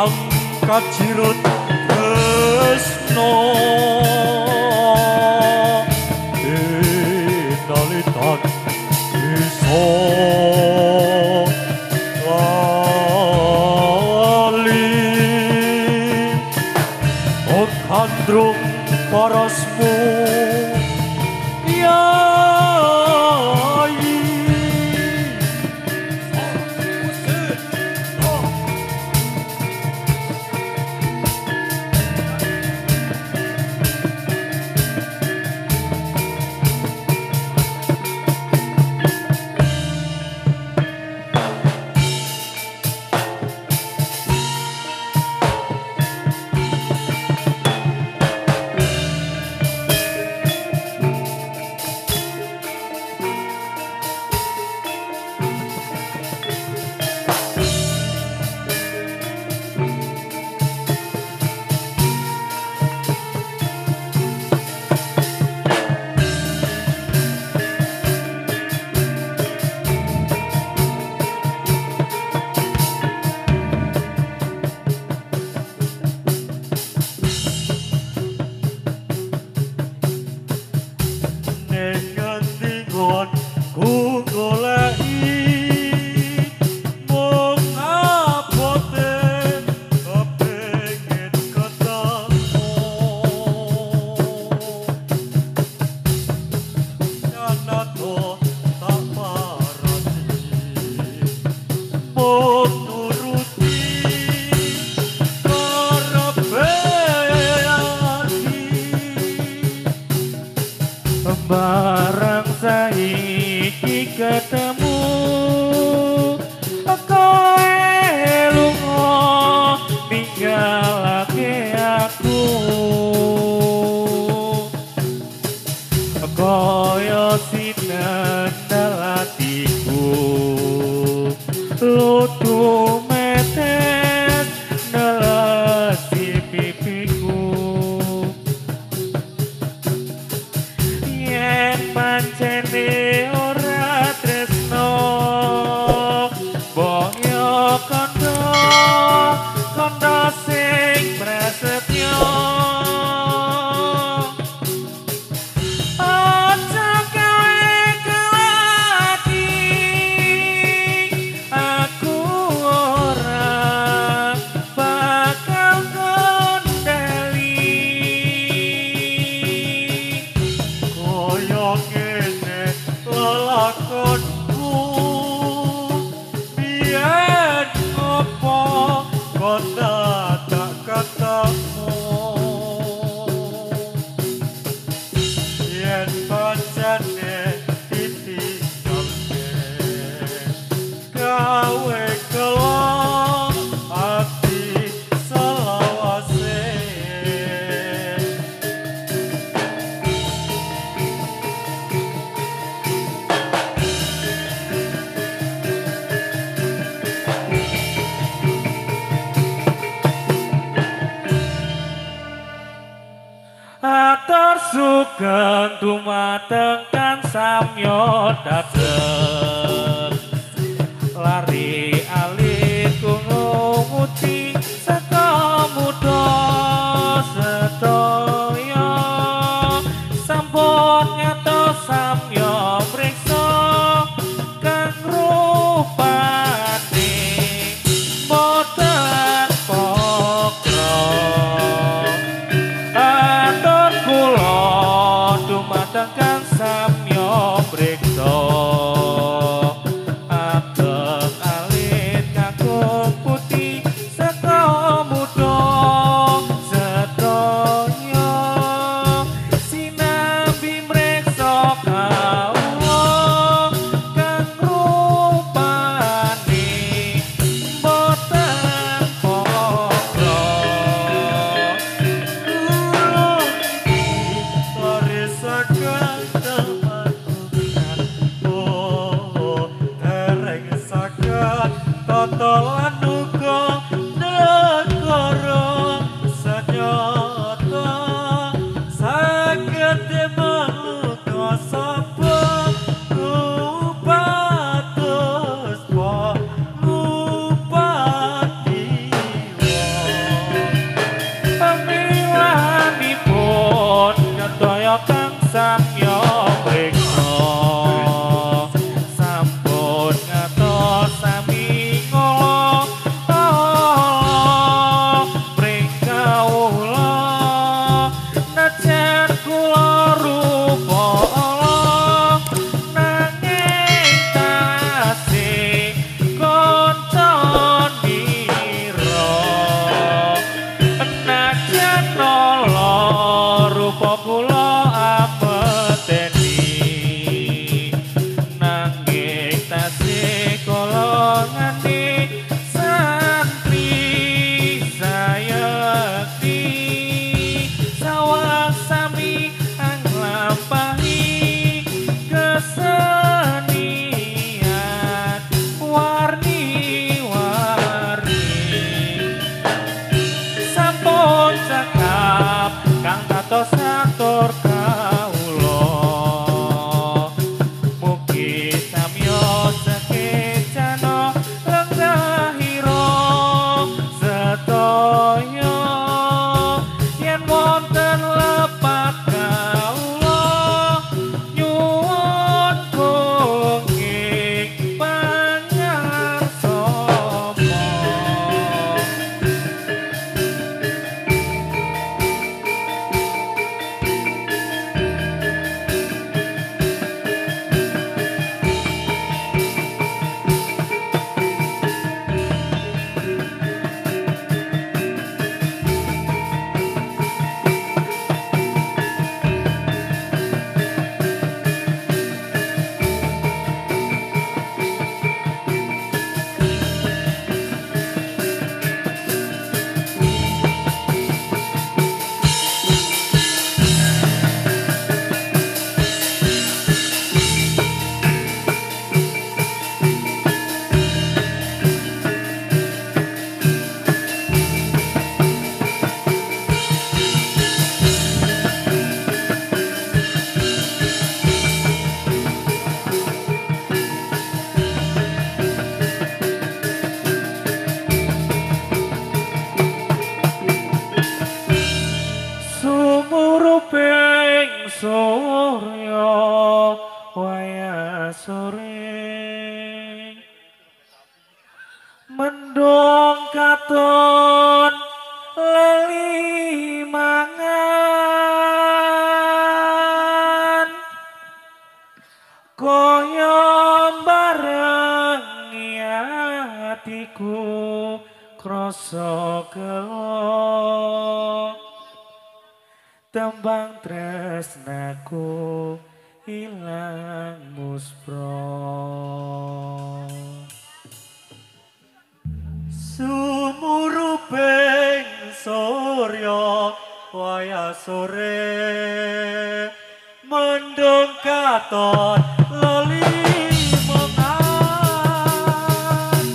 angkat jirut tresno dinalitan iso lali okandrung parasmu barang saiki ketemu kowe lunga ninggalake aku koyo sinendel atiku lutu metes nelesi pipiku pancene ora tresno boyo kondo sing prasetyo aja kowe kelati aku ora bakal kondali koyo lakonku biar ngopo kota tak ketemu yen pancene ditinggalke gawe kelong ati selawase. Atur sugeng dumateng kang samya dateng lari alit kumuti saka muda sedaya sampun ngatos samya priksa kang rupane boten pokro dumateng samya priksa ateng alit kakung putih saka muda sedaya sinambi mriksa kawula kang rupane boten Andong katon leli mangan koyo bareng atiku kroso kelo tembang tresnaku ilang muspro sumuruping surya waya sore mendung katon lali mongan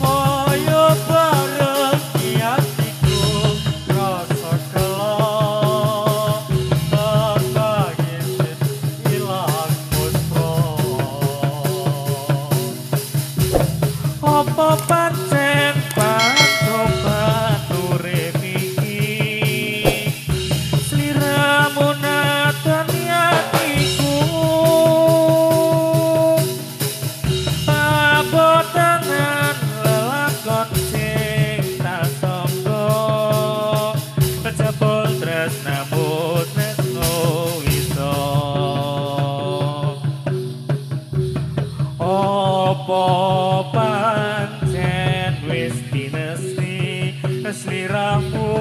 koyo bareng atiku rasa kelok kagem ilang putra apa pancen sliramu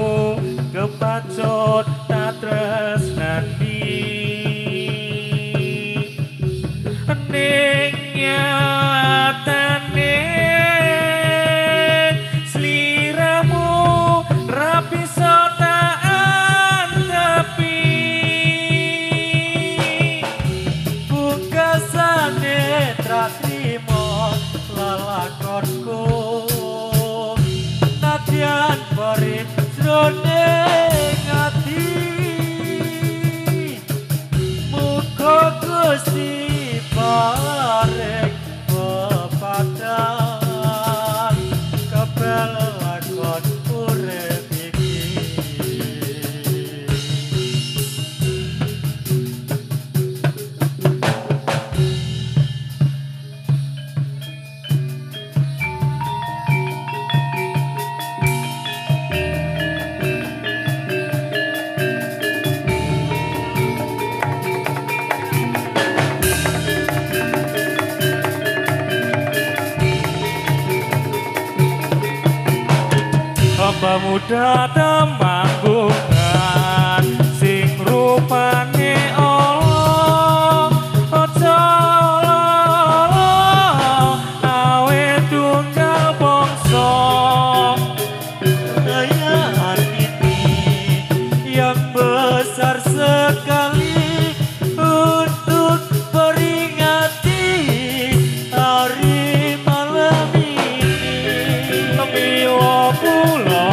kepacut tak tresnani ning nyatane sliramu rapi sotaan tapi bukasane tratrimo lalakonku dan beri jroning ati muga Gusti paring pepatan kebelakon urip iki pemuda teman bukan sing rupane olong ojo awe tunggal bangsa dayaan ini yang besar sekali untuk peringati hari malam ini tapi wapula.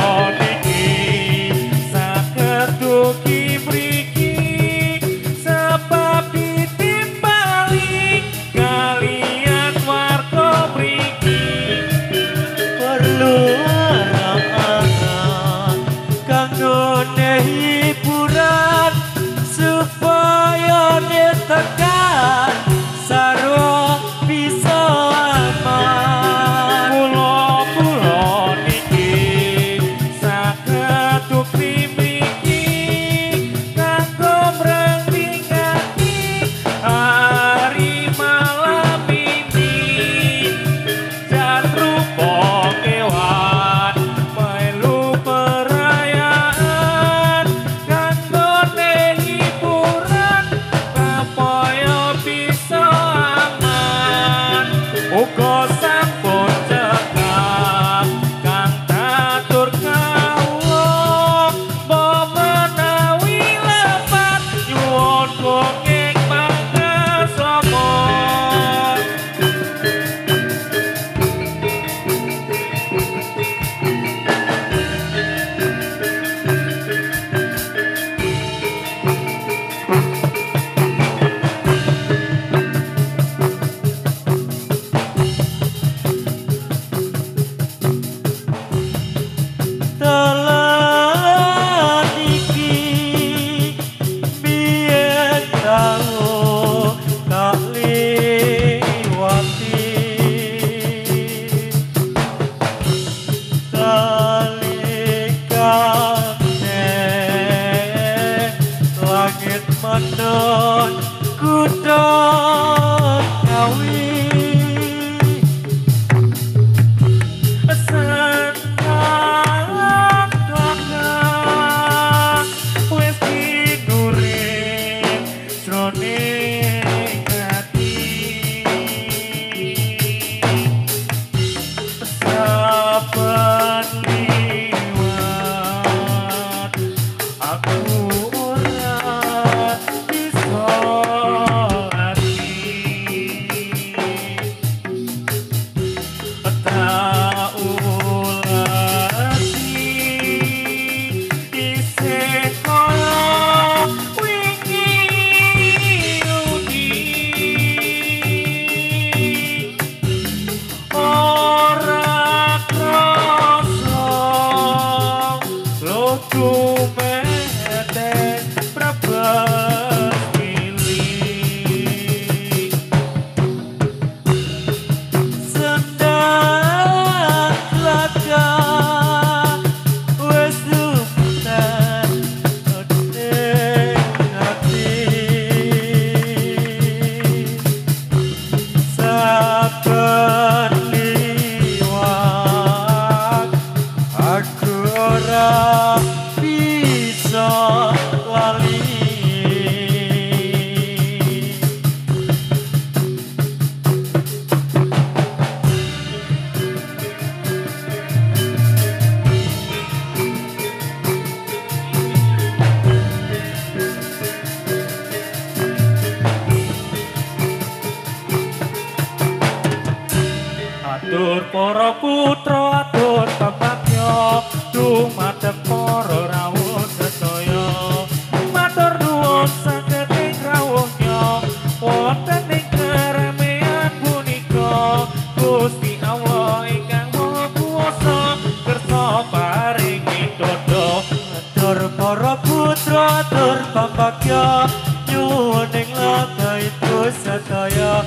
atur tempatnya duh madep para rawuh sedaya matur nuwun saged ing rawuhnya wonten ing keramean punika Gusti Allah ingkang Maha Kuwasa kersa paringi dada atur para putra atur pambagya nyuwun ing ladaipun sedaya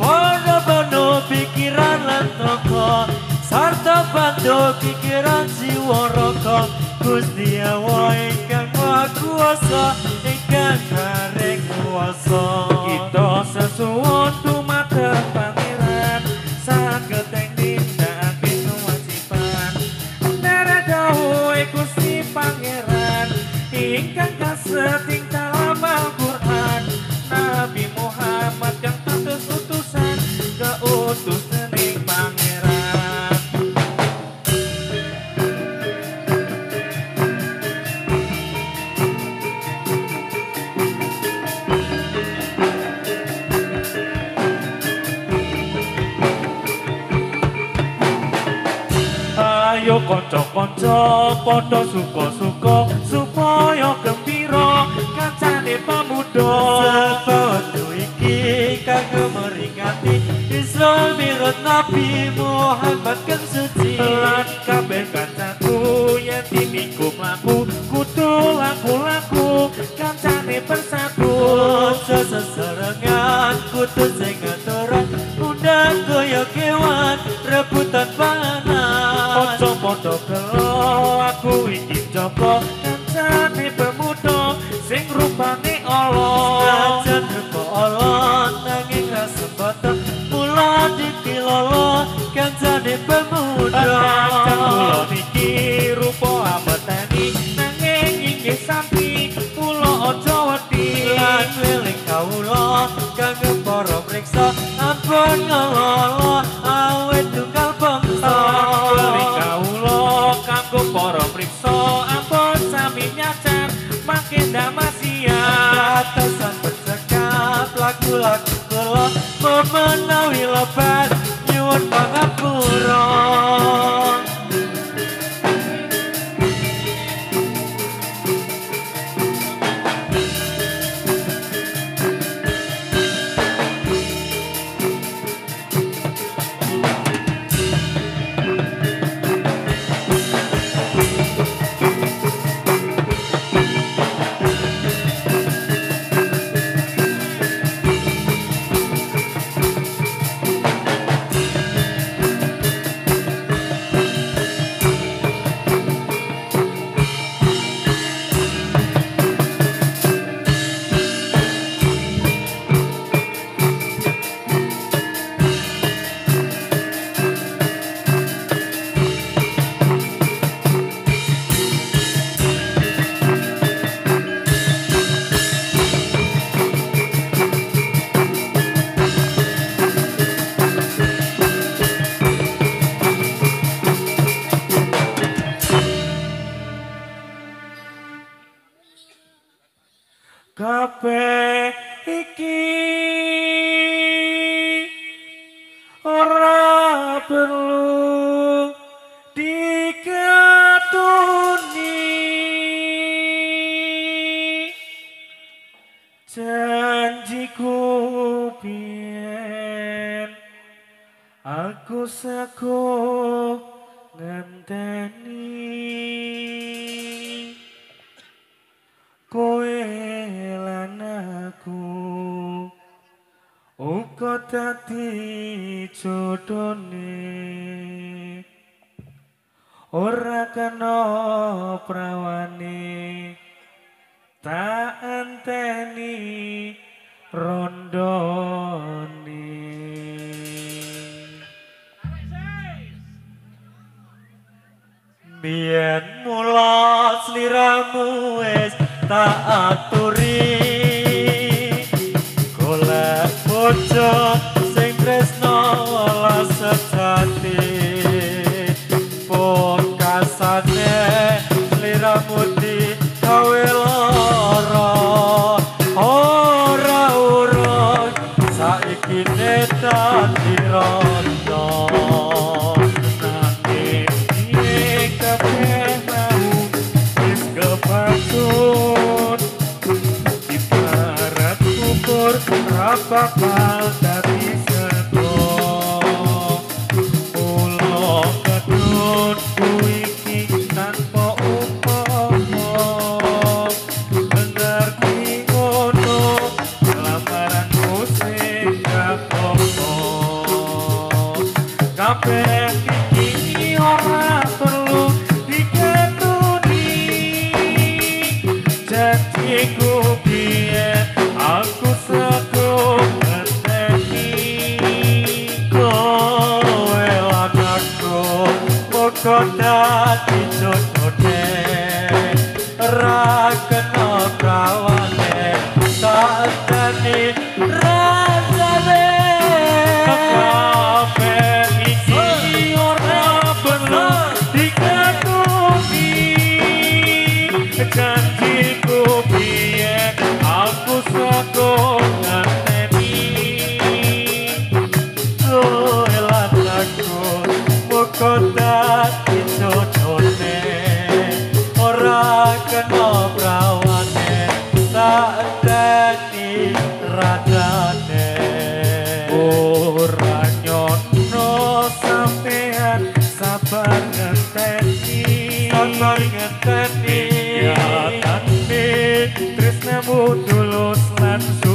para bano pikiran lan toko sarta bando pikiran jiwa raga Gusti Allah ingkang Maha Kuwasa ingkang kareng kuwasa kita sesuwun dumateng pangeran saged nindakaken kewajiban ndara dawuhe Gusti Pangeran ingkang kaseting dalam Al-Qur'an Nabi Muhammad kang atus utusan keutus dening Pangeran. Ayo kanca-kanca padha suka-suka supaya gembira kancane pemuda sepatu iki kanggo meringati Islam mirut Nabi Muhammad kan suci lan kabeh kancaku yen timiku mlaku kudu laku-laku kancane bersatu aja sesarengan kudu sing aturan undang kaya kewan rebutan panganan aja padha kelo aku iki joko kancane pemuda sing rupane Allah aja kok Allah nanging ra sepatah mula ditilolo kancane pemuda aja kula iki rupa apetani nanging iki sapi kula aja wedi lan eling kawula kangge para priksa ampun ngelolo awet tunggal bangsa eling kawula kanggo para priksa ampun sami nyacan makin damasian tesan bercakap laku-laku kula menawi lebat nyuwun pangapura. Kabeh iki ora perlu dikatuni janjiku biyen aku saku ngenteni kowe lan aku uga dadi jodhone ora kena prawane tak enteni rondone biyen mula sliramu wis tak aturi golek bojo sing tresno welas sejati pokasane sliramu digawe lara ora urus saiki neta dirono nate kapal dari Seblok pulau Kedun kuiki tanpa upomo bener diono kelaparan musim kapopo kabeh iki ora perlu diketuni jatiku piye aku satu ngerti kowe anakku moko dadi jodhone ra kena prawane sadane rasane kabeh iki ora perlu dikatuni janjiku piye aku sako ngateni oh elah aku moko dadi jodhone ora kena prawane tak dadi rajane ora nyono sampean sabar ngeteni sabar ngeteni ya tanpi tresnamu tulus lan